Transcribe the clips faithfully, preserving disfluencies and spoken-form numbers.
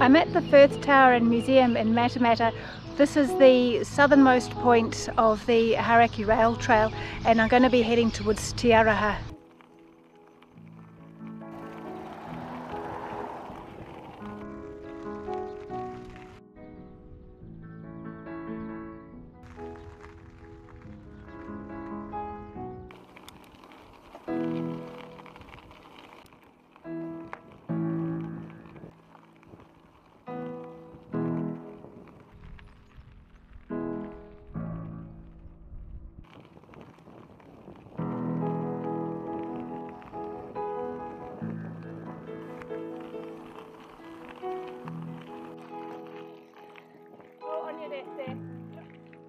I'm at the Firth Tower and Museum in Matamata. This is the southernmost point of the Hauraki Rail Trail, and I'm going to be heading towards Te Aroha.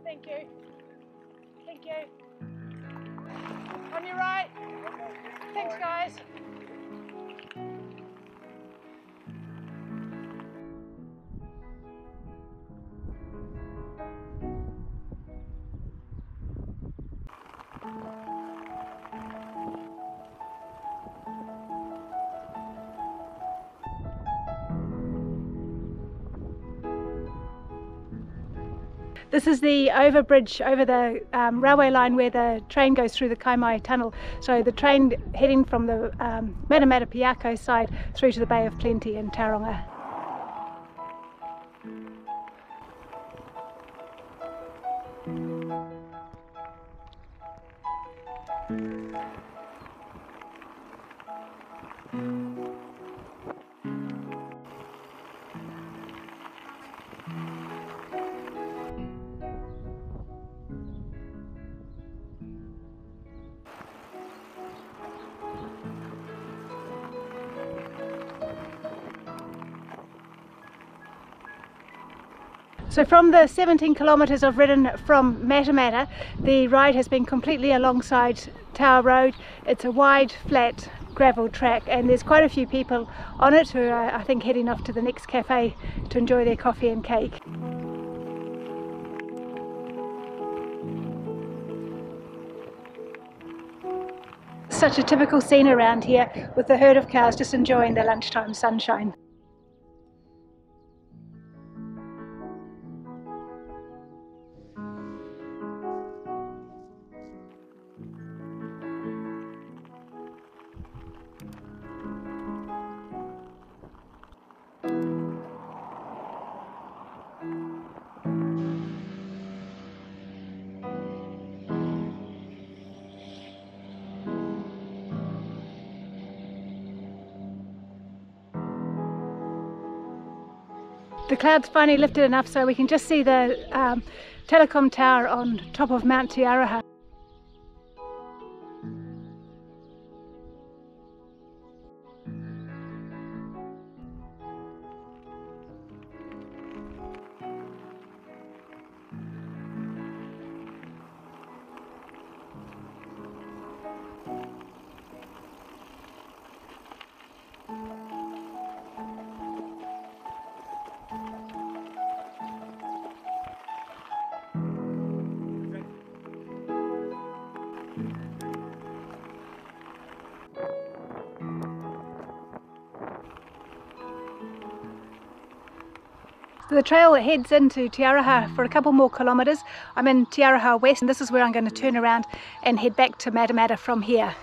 Thank you. Thank you. On your right. Thanks, guys. This is the overbridge over the um, railway line where the train goes through the Kaimai Tunnel. So the train heading from the um, Matamata Piako side through to the Bay of Plenty in Tauranga. So from the seventeen kilometres I've ridden from Matamata, the ride has been completely alongside Tower Road. It's a wide, flat gravel track, and there's quite a few people on it who are, I think, heading off to the next cafe to enjoy their coffee and cake. Such a typical scene around here, with the herd of cows just enjoying the lunchtime sunshine. The clouds finally lifted enough so we can just see the um, telecom tower on top of Mount Te Aroha. The trail heads into Te Aroha for a couple more kilometres. I'm in Te Aroha West, and this is where I'm going to turn around and head back to Matamata from here.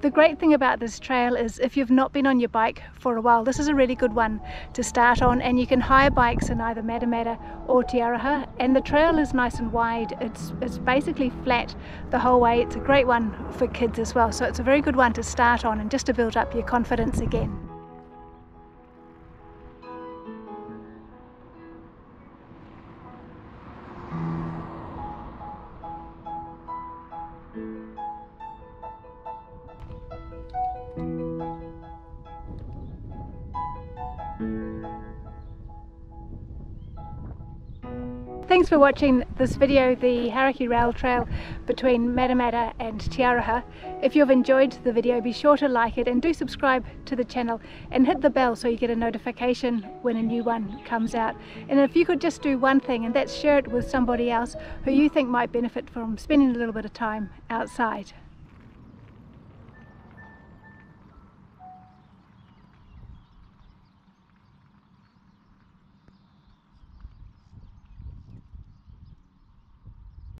The great thing about this trail is if you've not been on your bike for a while, this is a really good one to start on, and you can hire bikes in either Matamata or Te Aroha, and the trail is nice and wide. It's, it's basically flat the whole way. It's a great one for kids as well, so it's a very good one to start on and just to build up your confidence again. Thank you. Thanks for watching this video, the Hauraki Rail Trail between Matamata and Te Aroha. If you've enjoyed the video, be sure to like it and do subscribe to the channel and hit the bell so you get a notification when a new one comes out. And if you could just do one thing, and that's share it with somebody else who you think might benefit from spending a little bit of time outside.